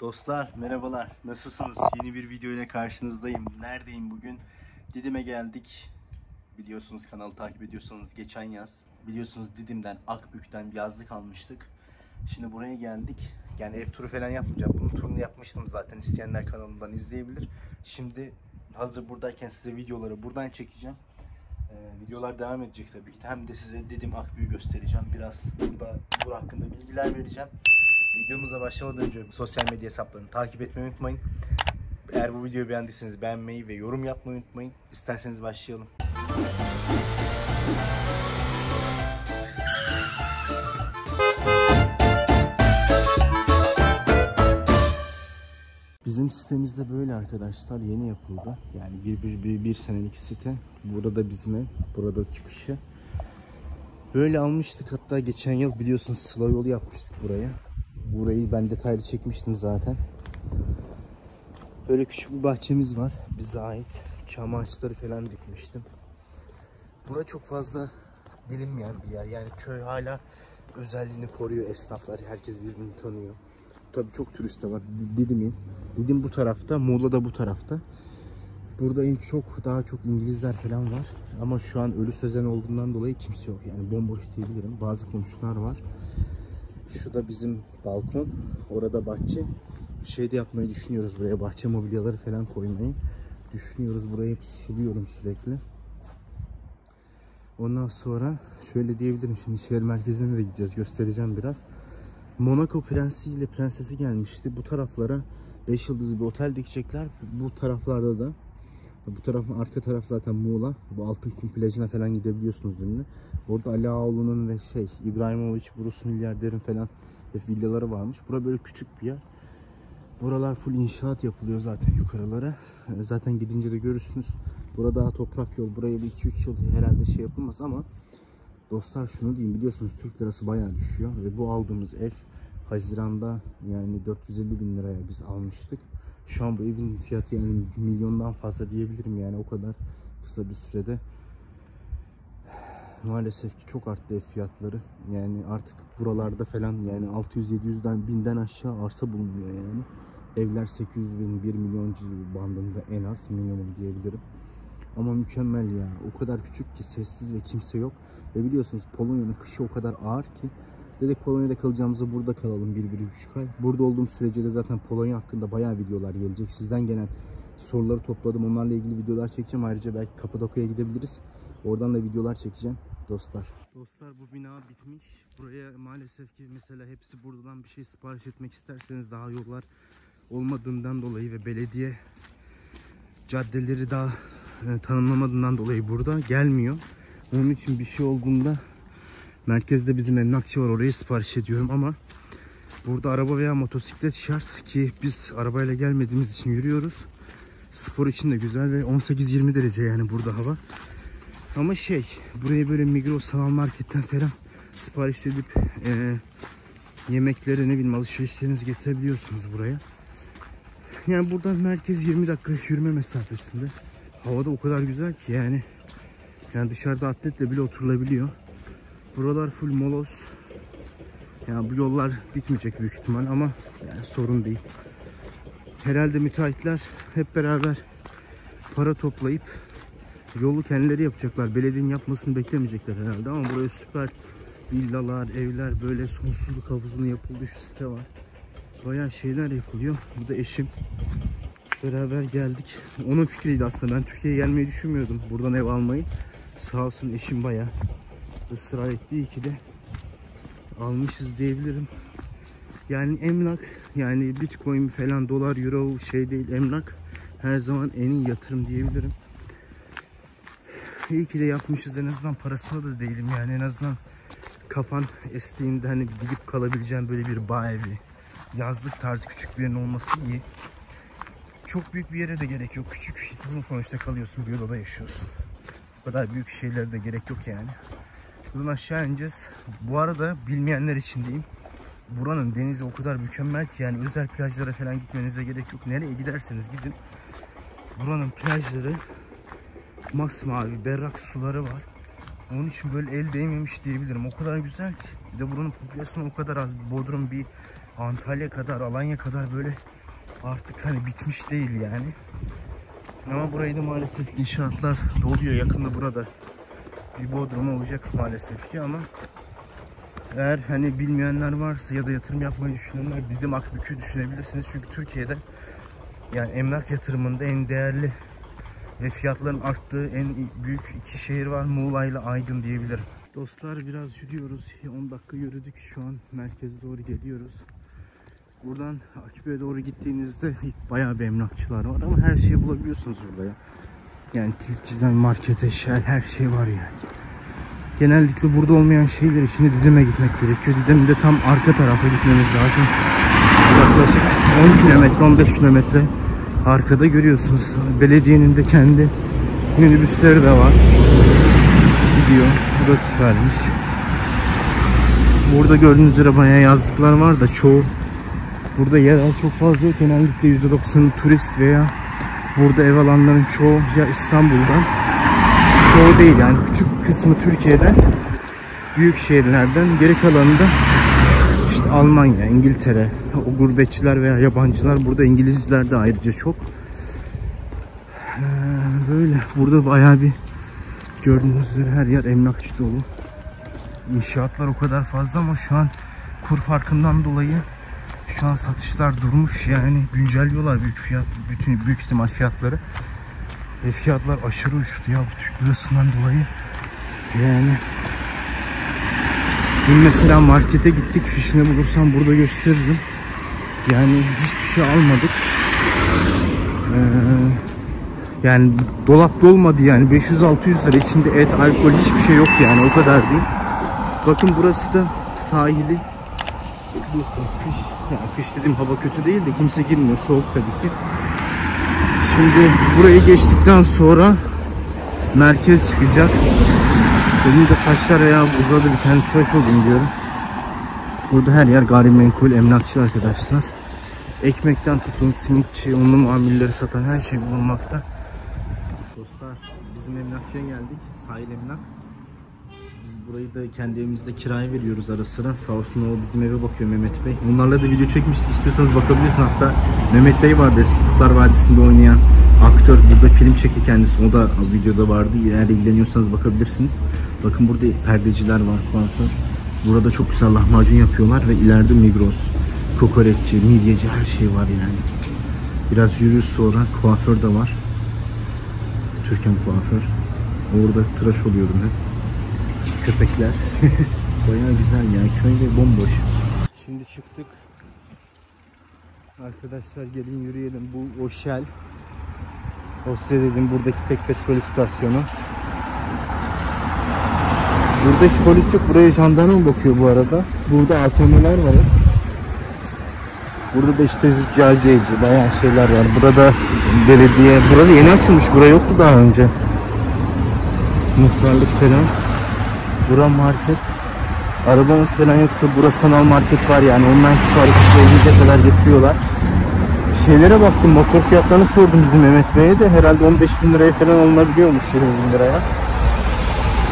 Dostlar merhabalar, nasılsınız? Yeni bir video ile karşınızdayım. Neredeyim bugün? Didim'e geldik. Biliyorsunuz, kanalı takip ediyorsanız geçen yaz biliyorsunuz Didim'den, Akbük'ten bir yazlık almıştık. Şimdi buraya geldik. Yani ev turu falan yapmayacağım. Bunun turunu yapmıştım zaten, isteyenler kanalımdan izleyebilir. Şimdi hazır buradayken size videoları buradan çekeceğim. Videolar devam edecek tabii ki. Hem de size Didim, Akbük'ü göstereceğim. Biraz burada bu hakkında bilgiler vereceğim. Videomuza başlamadan önce sosyal medya hesaplarını takip etmeyi unutmayın. Eğer bu videoyu beğendiyseniz beğenmeyi ve yorum yapmayı unutmayın. İsterseniz başlayalım. Bizim sitemiz de böyle arkadaşlar, yeni yapıldı. Yani bir senelik site. Burada da bizim ev, burada çıkışı. Böyle almıştık, hatta geçen yıl biliyorsunuz sıla yolu yapmıştık buraya. Burayı ben detaylı çekmiştim zaten. Böyle küçük bir bahçemiz var bize ait. Çam ağaçları falan dikmiştim. Bura çok fazla bilinmeyen bir yer. Yani köy hala özelliğini koruyor, esnaflar, herkes birbirini tanıyor. Tabii çok turist de var Didim'in. Didim bu tarafta, Muğla da bu tarafta. Burada daha çok İngilizler falan var. Ama şu an ölü sözen olduğundan dolayı kimse yok. Yani bomboş diyebilirim. Bazı komşular var. Şu da bizim balkon. Orada bahçe. Şey de yapmayı düşünüyoruz buraya. Bahçe mobilyaları falan koymayı düşünüyoruz. Burayı hep suluyorum sürekli. Ondan sonra şöyle diyebilirim. Şimdi şehir merkezine de gideceğiz. Göstereceğim biraz. Monaco prensi ile prensesi gelmişti. Bu taraflara 5 yıldızlı bir otel dikecekler. Bu taraflarda da, bu tarafın arka taraf zaten Muğla. Bu Altınkum plajına falan gidebiliyorsunuz şimdi. Orada Ali Ağaoğlu'nun ve İbrahimovic, Burası milyarderin falan villaları varmış. Bura böyle küçük bir yer. Buralar full inşaat yapılıyor zaten yukarılara. Zaten gidince de görürsünüz. Burada daha toprak yol. Buraya bir 2-3 yıl herhalde yapılmaz ama dostlar şunu diyeyim, biliyorsunuz Türk lirası bayağı düşüyor ve bu aldığımız ev Haziran'da yani 450 bin liraya biz almıştık. Şu an bu evin fiyatı yani milyondan fazla diyebilirim, yani o kadar kısa bir sürede. Maalesef ki çok arttı ev fiyatları. Yani artık buralarda falan yani 600-700'den 1000'den aşağı arsa bulunmuyor yani. Evler 800 bin, 1 milyon bandında en az minimum diyebilirim. Ama mükemmel ya. O kadar küçük ki, sessiz ve kimse yok. Ve biliyorsunuz Polonya'nın kışı o kadar ağır ki dedik Polonya'da kalacağımızı burada kalalım 1-1,5 ay. Burada olduğum sürece de zaten Polonya hakkında bayağı videolar gelecek. Sizden gelen soruları topladım. Onlarla ilgili videolar çekeceğim. Ayrıca belki Kapadokya'ya gidebiliriz. Oradan da videolar çekeceğim dostlar. Dostlar bu bina bitmiş. Buraya maalesef ki mesela hepsi buradan bir şey sipariş etmek isterseniz daha yollar olmadığından dolayı ve belediye caddeleri daha tanımlamadığından dolayı burada gelmiyor. Onun için bir şey olduğunda merkezde bizim emlakçı var, oraya sipariş ediyorum ama burada araba veya motosiklet şart ki biz arabayla gelmediğimiz için yürüyoruz. Spor için de güzel ve 18-20 derece yani burada hava. Ama buraya böyle Migros marketten falan sipariş edip yemekleri, ne bileyim, alışverişlerinizi getirebiliyorsunuz buraya. Yani buradan merkez 20 dakika yürüme mesafesinde. Havada o kadar güzel ki yani dışarıda atletle bile oturulabiliyor. Buralar full moloz. Yani bu yollar bitmeyecek büyük ihtimal ama yani sorun değil. Herhalde müteahhitler hep beraber para toplayıp yolu kendileri yapacaklar. Belediyenin yapmasını beklemeyecekler herhalde ama buraya süper villalar, evler, böyle sonsuzluk havuzunun yapıldığı şu site var. Bayağı şeyler yapılıyor. Bu da eşim. Beraber geldik. Onun fikriydi aslında. Ben Türkiye'ye gelmeyi düşünmüyordum. Buradan ev almayı. Sağ olsun eşim bayağı ısrar ettiği ki de almışız diyebilirim. Yani emlak, yani Bitcoin falan, dolar, euro değil. Emlak her zaman en iyi yatırım diyebilirim. İyi ki de yapmışız. En azından parasına da değilim. Yani en azından kafan estiğinde hani gidip kalabileceğin böyle bir bağ evi, yazlık tarzı küçük bir yerin olması iyi. Çok büyük bir yere de gerek yok. Küçük, sonuçta kalıyorsun, bir odada yaşıyorsun. Bu kadar büyük şeylere de gerek yok yani. Buradan aşağı ineceğiz. Bu arada bilmeyenler için diyeyim. Buranın denizi o kadar mükemmel ki yani özel plajlara falan gitmenize gerek yok. Nereye giderseniz gidin. Buranın plajları masmavi, berrak suları var. Onun için böyle el değmemiş diyebilirim. O kadar güzel ki. Bir de buranın popülasyonu o kadar az. Bodrum bir Antalya kadar, Alanya kadar böyle artık hani bitmiş değil yani. Ama burayı da maalesef inşaatlar doluyor. Yakında burada bir Bodrum olacak maalesef ki, ama eğer hani bilmeyenler varsa ya da yatırım yapmayı düşünenler Didim Akbük'ü düşünebilirsiniz. Çünkü Türkiye'de yani emlak yatırımında en değerli ve fiyatların arttığı en büyük iki şehir var. Muğla ile Aydın diyebilirim. Dostlar biraz yürüyoruz. 10 dakika yürüdük. Şu an merkeze doğru geliyoruz. Buradan Akbük'e doğru gittiğinizde bayağı bir emlakçılar var ama her şeyi bulabiliyorsunuz burada ya. Yani tilciden markete, şel, her şey var yani. Genellikle burada olmayan şeyler için Didim'e gitmek gerekiyor. Didim'de tam arka tarafa gitmemiz lazım. Yaklaşık 10 kilometre, 15 kilometre arkada görüyorsunuz. Belediyenin de kendi minibüsleri de var. Gidiyor. Bu da süpermiş. Burada gördüğünüz üzere bayağı yazlıklar var da çoğu burada yerel çok fazla yok. Genellikle %90'ı turist veya burada ev alanların çoğu ya İstanbul'dan, çoğu değil yani küçük kısmı Türkiye'den, büyük şehirlerden, geri kalanı da işte Almanya, İngiltere, o gurbetçiler veya yabancılar. Burada İngilizler de ayrıca çok. Böyle burada bayağı bir gördüğünüz üzere her yer emlakçı dolu. İnşaatlar o kadar fazla ama şu an kur farkından dolayı şu an satışlar durmuş yani, güncelliyorlar büyük fiyat, bütün büyük ihtimal fiyatları. Ve fiyatlar aşırı uçtu ya bu Türk lirasından dolayı. Yani dün mesela markete gittik, fişini bulursam burada gösteririm. Yani hiçbir şey almadık. Yani dolap dolmadı yani, 500-600 lira, içinde et, alkol, hiçbir şey yok yani, o kadar değil. Bakın burası da sahili. Biliyorsunuz kış, yani kış dediğim hava kötü değil de kimse girmiyor, soğuk tabii ki. Şimdi burayı geçtikten sonra merkez çıkacak. Benim de saçlar ayağı uzadı, bir tane tıraş olayım diyorum. Burada her yer gayrimenkul, emlakçı arkadaşlar. Ekmekten tutun, simitçi, unlu mamulleri satan her şey bulunmakta. Dostlar bizim emlakçıya geldik, sahil emlak. Burayı da kendi evimizde kiraya veriyoruz ara sıra. Sağ olsun o bizim eve bakıyor, Mehmet Bey. Onlarla da video çekmiştik, istiyorsanız bakabilirsiniz. Hatta Mehmet Bey vardı, eski Kıtlar Vadisi'nde oynayan aktör. Burada film çekti kendisi, o da videoda vardı. Eğer ilgileniyorsanız bakabilirsiniz. Bakın burada perdeciler var, kuaför. Burada çok güzel lahmacun yapıyorlar ve ileride Migros, kokoreççi, midyeci, her şey var yani. Biraz yürür sonra kuaför de var. Türkan Kuaför. Orada tıraş oluyordum hep. Köpekler. Bayağı güzel ya. Köyde bomboş. Şimdi çıktık. Arkadaşlar gelin yürüyelim. Bu o Shell. O size dedim buradaki tek petrol istasyonu. Burada hiç polis yok. Buraya jandarma mı bakıyor bu arada? Burada ATM'ler var. Burada da işte caceci bayağı şeyler var. Burada belediye. Burada yeni açılmış. Bura yoktu daha önce. Muhtarlık falan. Bura market, arabanız falan yoksa bura sanal market var yani, online siparişlerinize kadar getiriyorlar. Şeylere baktım, motor fiyatlarını sordum bizim Mehmet Bey'e de, herhalde 15.000 liraya falan alınabiliyormuş, 20.000 liraya.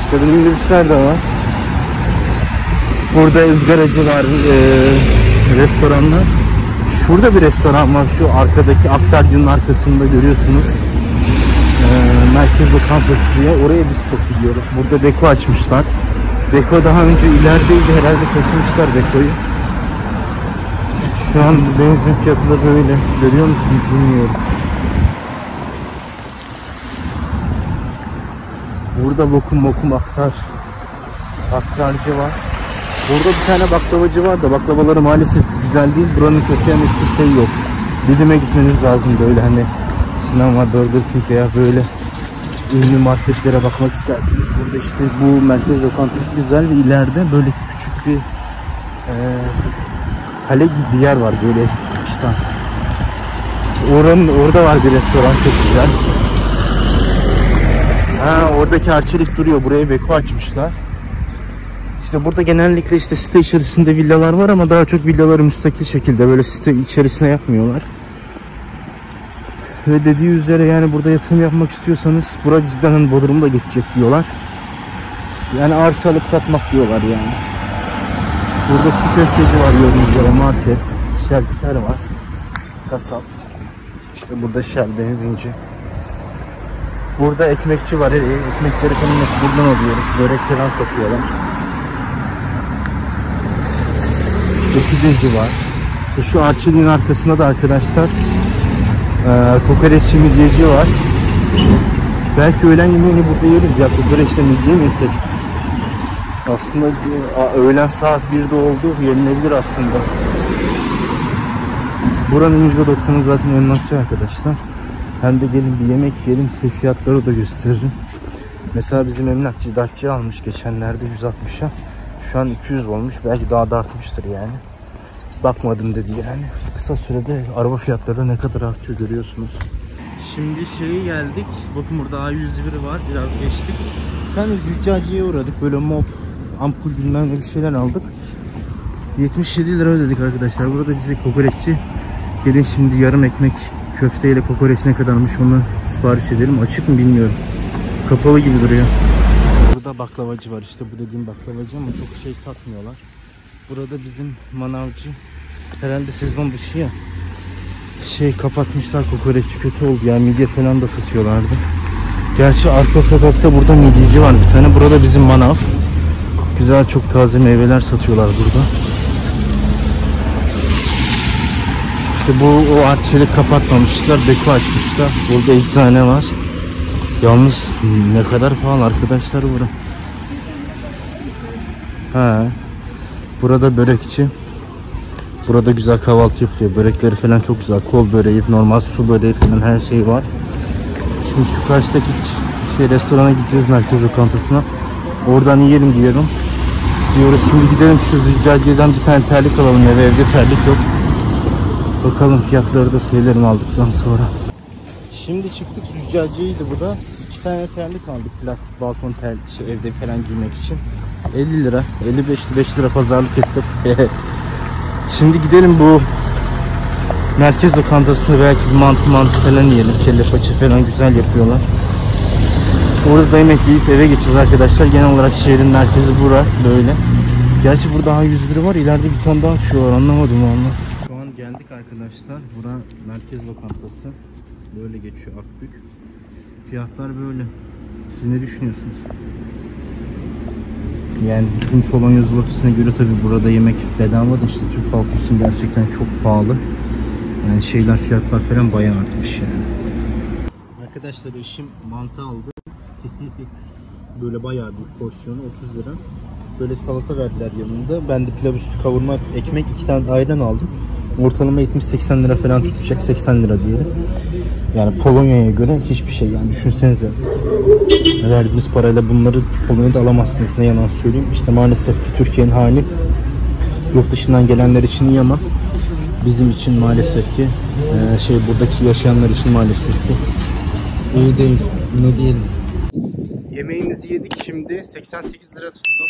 İşte benim minibüsler de var. Burada ızgaracılar, restoranlar. Şurada bir restoran var, şu arkadaki aktarcının arkasında görüyorsunuz. Merkezde kampüs diye, oraya biz çok gidiyoruz. Burada Beko açmışlar. Beko daha önce ilerideydi herhalde, kaçmışlar Beko'yu. Şu an benzin fiyatları böyle, görüyor musunuz bilmiyorum. Burada bokum bokum aktarcı var. Burada bir tane baklavacı var da baklavaları maalesef güzel değil. Buranın kötü yanlısı şey yok. Didim'e gitmeniz lazım böyle hani sinema, Burger King veya böyle ünlü marketlere bakmak isterseniz. Burada işte bu merkez lokantası güzel ve ileride böyle küçük bir kale gibi bir yer var böyle eski kıştan. Orada var bir restoran, çok güzel. Ha, oradaki arçelik duruyor. Buraya Beko açmışlar. İşte burada genellikle işte site içerisinde villalar var ama daha çok villaları müstakil şekilde böyle site içerisine yapmıyorlar. Ve dediği üzere yani burada yatırım yapmak istiyorsanız bura cidden Bodrum'da geçecek diyorlar. Yani arsa alıp satmak diyorlar yani. Burada çiğ köfteci var gördüğünüz üzere, market. şerbetler var. Kasap. İşte burada şerbet, zinci. Burada ekmekçi var. Ekmekleri buradan alıyoruz. Börek falan satıyorlar. Dökücü var. Şu arçeliğin arkasında da arkadaşlar kokoreççi, midyeci var. Belki öğlen yemeğini burada yeriz ya. Kokoreçle midye mi yesek? Aslında öğlen saat 1'de oldu. Yenilebilir aslında. Buranın %90'ı zaten emlakçı arkadaşlar. Hem de gelin bir yemek yiyelim, size fiyatları da gösteririm. Mesela bizim emlakçı Dacia almış geçenlerde 160'a. Şu an 200 olmuş. Belki daha da artmıştır yani. Bakmadım dedi yani. Kısa sürede araba fiyatları ne kadar artıyor görüyorsunuz. Şimdi şeye geldik. Bakın burada A101 var. Biraz geçtik. Sen de züccaciye uğradık. Böyle mop, ampul bilmem ne bir şeyler aldık. 77 lira ödedik arkadaşlar. Burada bize kokoreççi. Gelin şimdi yarım ekmek köfteyle kokoreç ne kadarmış onu sipariş edelim. Açık mı bilmiyorum. Kapalı gibi duruyor. Burada baklavacı var. İşte bu dediğim baklavacı ama çok şey satmıyorlar. Burada bizim manavcı. Herhalde sezon dışı ya. Şey kapatmışlar, kokoreççi kötü oldu yani. Midye falan da satıyorlardı. Gerçi arka sokakta burada midyeci var bir tane. Burada bizim manav. Güzel, çok taze meyveler satıyorlar burada. İşte bu o artçeli kapatmamışlar. Beko açmışlar. Burada eczane var. Yalnız ne kadar pahalı arkadaşlar bura. Ha. Burada börekçi. Burada güzel kahvaltı yapıyor. Börekleri falan çok güzel. Kol böreği, normal su böreği falan her şey var. Şimdi şu karşıdaki şey, restorana gideceğiz, merkez lokantasına. Oradan yiyelim diyorum. Diyoruz şimdi gidelim şu züccaciyeden bir tane terlik alalım eve. Evde terlik yok. Bakalım fiyatları da şeylerini aldıktan sonra. Şimdi çıktık, züccaciyeydi bu da. 2 tane terlik aldık. Plastik balkon terlik evde falan giymek için. 50 lira, 55 lira pazarlık ettik. Şimdi gidelim bu merkez lokantasında belki bir mantı falan yiyelim. Kelle paça falan güzel yapıyorlar. Orada yemek yiyip eve geçeceğiz arkadaşlar. Genel olarak şehrin merkezi bura böyle. Gerçi burada A101 var. İleride bir tane daha açıyorlar. Anlamadım vallahi. Şu an geldik arkadaşlar. Bura merkez lokantası. Böyle geçiyor Akbük. Fiyatlar böyle. Siz ne düşünüyorsunuz? Yani bizim Polonya zlotısına göre tabi burada yemek bedava da işte Türk halkı için gerçekten çok pahalı. Yani şeyler, fiyatlar falan bayağı artmış yani. Arkadaşlar eşim mantı aldı. Böyle bayağı bir porsiyonu 30 lira. Böyle salata verdiler yanında. Ben de pilav üstü kavurma, ekmek, 2 tane ayran aldım. Ortalama 70-80 lira falan tutacak, 80 lira diyelim. Yani Polonya'ya göre hiçbir şey yani, düşünsenize. Verdiğimiz parayla bunları Polonya'da alamazsınız, ne yalan söyleyeyim. İşte maalesef ki Türkiye'nin hali yurt dışından gelenler için iyi ama bizim için maalesef ki şey, buradaki yaşayanlar için maalesef ki iyi değil, ne diyelim. Yemeğimizi yedik şimdi, 88 lira tuttu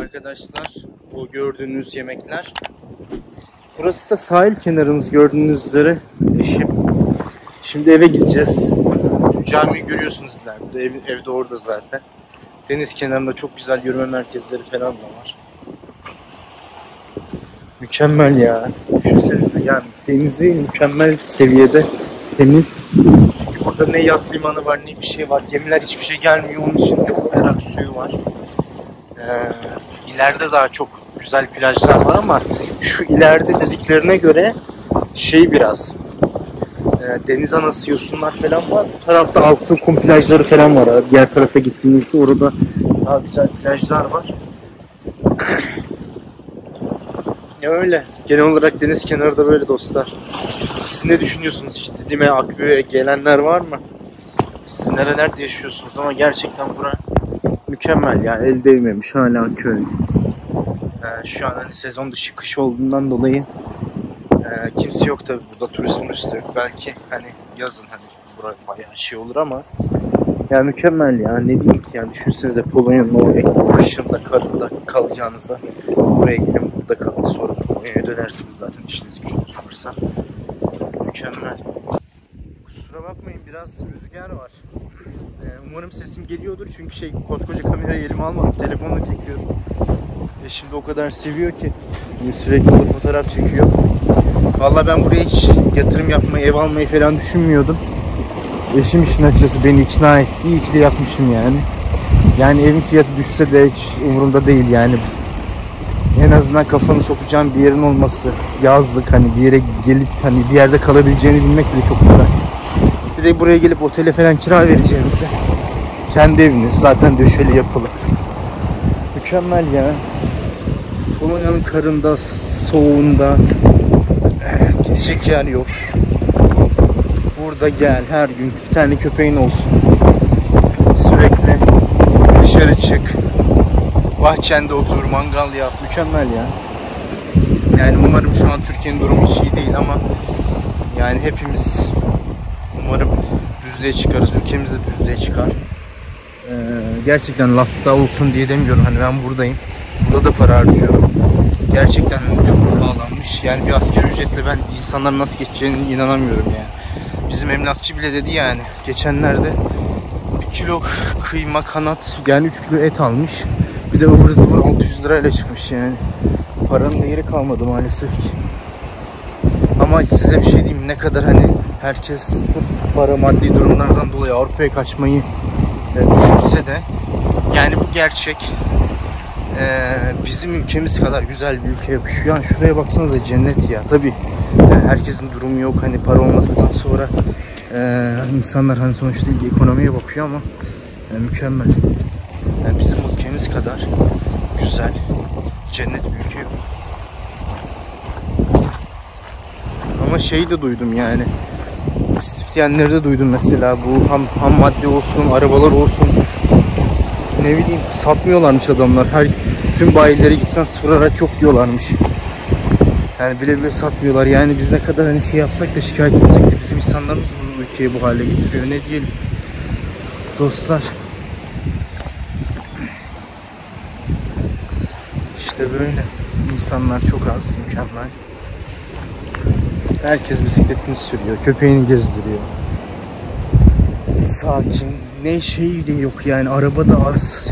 arkadaşlar o gördüğünüz yemekler. Burası da sahil kenarımız gördüğünüz üzere. Eşim. Şimdi eve gideceğiz. Şu camiyi görüyorsunuz ileride. Ev de orada zaten. Deniz kenarında çok güzel yürüme merkezleri falan da var. Mükemmel ya. Düşünsenize yani denizi mükemmel seviyede temiz. Çünkü burada ne yat limanı var ne bir şey var. Gemiler hiçbir şey gelmiyor. Onun için çok berrak suyu var. İleride daha çok güzel plajlar var ama şu ileride dediklerine göre şey biraz deniz anası, yosunlar falan var. Bu tarafta altın kum plajları falan var. Diğer tarafa gittiğinizde orada daha güzel plajlar var. Ya öyle. Genel olarak deniz kenarı da böyle dostlar. Siz ne düşünüyorsunuz? Hiç Didim'e, Akbük'e gelenler var mı? Siz nerelerde yaşıyorsunuz? Ama gerçekten bura mükemmel ya. El değmemiş hala köy. Şu an hani sezon dışı, kış olduğundan dolayı kimse yok tabi burada, turist yok. Belki hani yazın hani buraya bayağı şey olur ama yani mükemmel ya, ne diyeyim ki yani, düşünsenize Polonya'nın o kışında, karında kalacağınıza buraya gelin, burada kalın, sonra Polonya'ya dönersiniz zaten işiniz gücünüz olursa. Mükemmel. Kusura bakmayın biraz rüzgar var. Umarım sesim geliyordur çünkü şey, koskoca kamerayı elime almadım, telefonla çekiyorum. Şimdi o kadar seviyor ki sürekli fotoğraf çekiyor. Vallahi ben buraya hiç yatırım yapmayı, ev almayı falan düşünmüyordum. Eşim işin açısı beni ikna etti. İyi ki de yapmışım yani. Yani evin fiyatı düşse de hiç umurumda değil yani. En azından kafanı sokacağın bir yerin olması, yazlık, hani bir yere gelip hani bir yerde kalabileceğini bilmek bile çok güzel. Bir de buraya gelip otele falan kira vereceğinize kendi eviniz zaten döşeli yapılı. Mükemmel ya. Polonya'nın karında, soğuğunda gidecek yer yok. Burada gel, her gün bir tane köpeğin olsun. Sürekli dışarı çık. Bahçende otur, mangal yap. Mükemmel ya. Yani umarım şu an Türkiye'nin durumu hiç iyi değil ama yani hepimiz umarım düzlüğe çıkarız. Ülkemiz de düzlüğe çıkar. Gerçekten lafta olsun diye demiyorum. Hani ben buradayım. Burada da para harcıyorum. Gerçekten çok bağlanmış. Yani bir asgari ücretle ben insanların nasıl geçeceğine inanamıyorum yani. Bizim emlakçı bile dedi yani. Geçenlerde 1 kilo kıyma kanat, yani 3 kilo et almış. Bir de ıvır zıvır 600 lirayla çıkmış yani. Paranın değeri kalmadı maalesef ki. Ama size bir şey diyeyim, ne kadar hani herkes sırf para, maddi durumlardan dolayı Avrupa'ya kaçmayı düşünse de yani bu gerçek bizim ülkemiz kadar güzel bir ülke yapıyor. Yani şuraya baksanıza, cennet ya. Tabii yani herkesin durumu yok, hani para olmadıktan sonra insanlar hani sonuçta ekonomiye bakıyor ama yani mükemmel. Yani bizim ülkemiz kadar güzel, cennet bir ülke yok. Ama şeyi de duydum yani, istifleyenleri de duydum mesela, bu ham madde olsun, arabalar olsun, ne bileyim, satmıyorlarmış adamlar. Tüm bayilere gitsen sıfır araç yok diyorlarmış. Yani bile bile satmıyorlar. Yani biz ne kadar hani şey yapsak da, şikayet etsek de bizim insanlarımız bu ülkeyi bu hale getiriyor. Ne diyelim dostlar. İşte böyle. İnsanlar çok az, mükemmel. Herkes bisikletini sürüyor, köpeğini gezdiriyor. Sakin. Ne şey de yok yani, araba da az.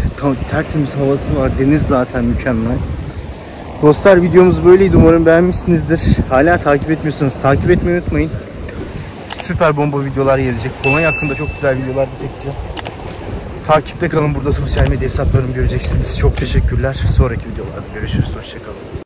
Tertemiz havası var, deniz zaten mükemmel. Dostlar, videomuz böyleydi. Umarım beğenmişsinizdir. Hala takip etmiyorsanız takip etmeyi unutmayın. Süper bomba videolar gelecek. Polonya hakkında çok güzel videolar da çekeceğim. Takipte kalın. Burada sosyal medya hesaplarımı göreceksiniz. Çok teşekkürler. Sonraki videolarda görüşürüz. Hoşça kalın.